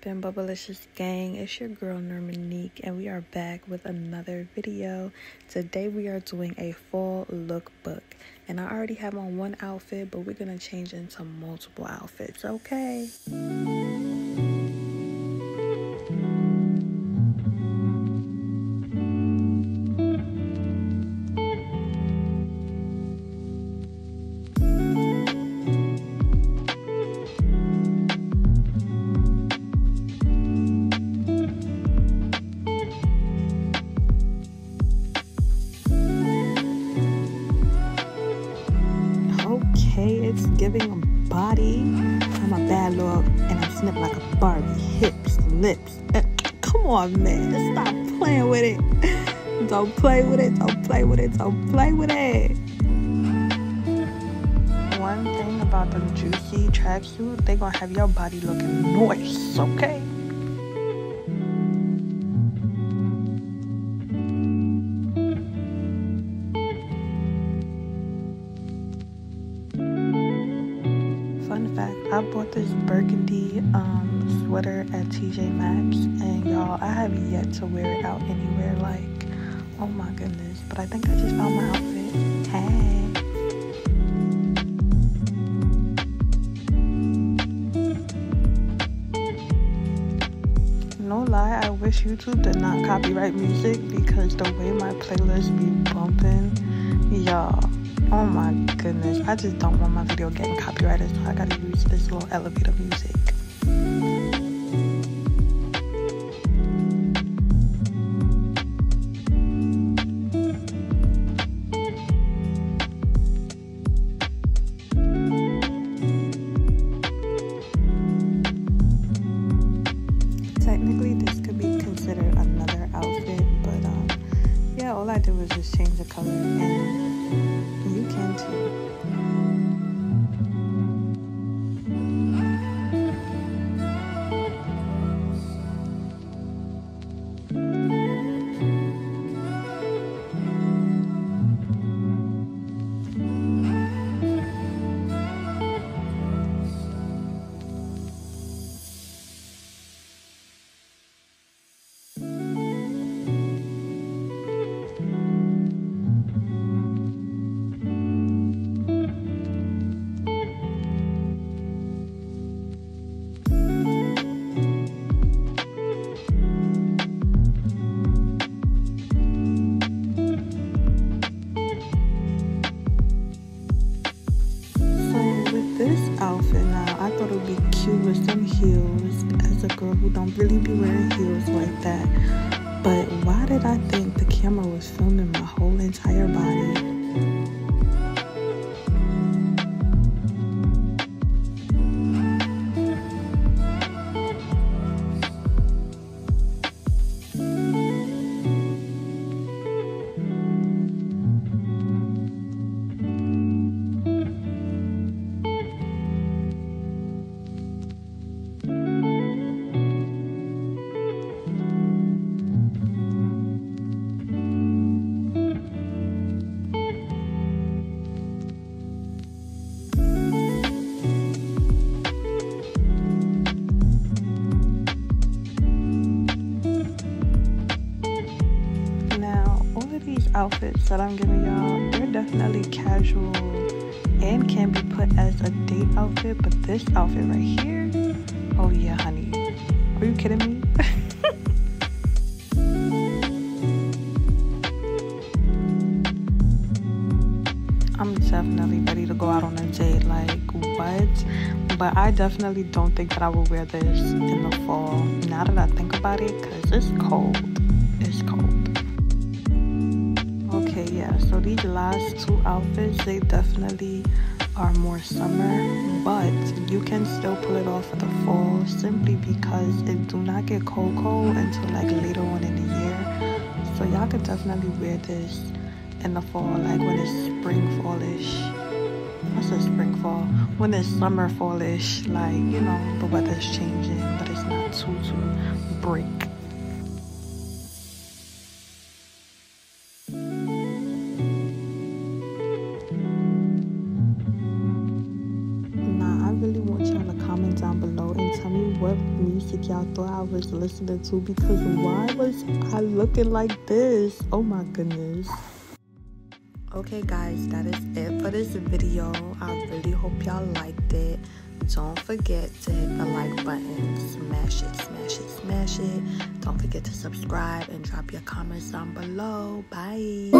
poppin', Bubblicious gang? It's your girl Normanique, and we are back with another video. Today we are doing a fall lookbook, and I already have on one outfit, but we're gonna change into multiple outfits, okay? Giving body. I'm a bad log and I snip like a Barbie. Hips, lips. Come on, man. Just stop playing with it. Don't play with it. Don't play with it. Don't play with it. One thing about the juicy tracksuit, they're gonna have your body looking nice, okay? I bought this burgundy sweater at TJ Maxx, and y'all, I have yet to wear it out anywhere. Like, oh my goodness, but I think I just found my outfit. Hey. No lie, I wish YouTube did not copyright music, because the way my playlist be bumping, y'all. Oh my goodness, I just don't want my video getting copyrighted, so I gotta use this little elevator music. Technically, this could be considered another outfit, but yeah, all I did was just change the color, and you can too. Outfit now. I thought it would be cute with some heels, as a girl who don't really be wearing heels like that, but why did I think the camera was filming my whole entire body? Outfits that I'm giving y'all, they're definitely casual and can be put as a date outfit, but this outfit right here, oh yeah, honey, are you kidding me? I'm definitely ready to go out on a date, like what? But I definitely don't think that I will wear this in the fall, now that I think about it, because it's cold. It's cold. Okay, yeah, so these last two outfits, they definitely are more summer, but you can still pull it off for the fall, simply because it do not get cold until like later on in the year, so y'all could definitely wear this in the fall, like when it's spring fallish. I said spring fall, when it's summer fallish, like, you know, the weather's changing, but it's not too brick. comment down below and tell me what music y'all thought I was listening to, because why was I looking like this? Oh my goodness. Okay guys, that is it for this video. I really hope y'all liked it. Don't forget to hit the like button, smash it, smash it, smash it. Don't forget to subscribe and drop your comments down below. Bye.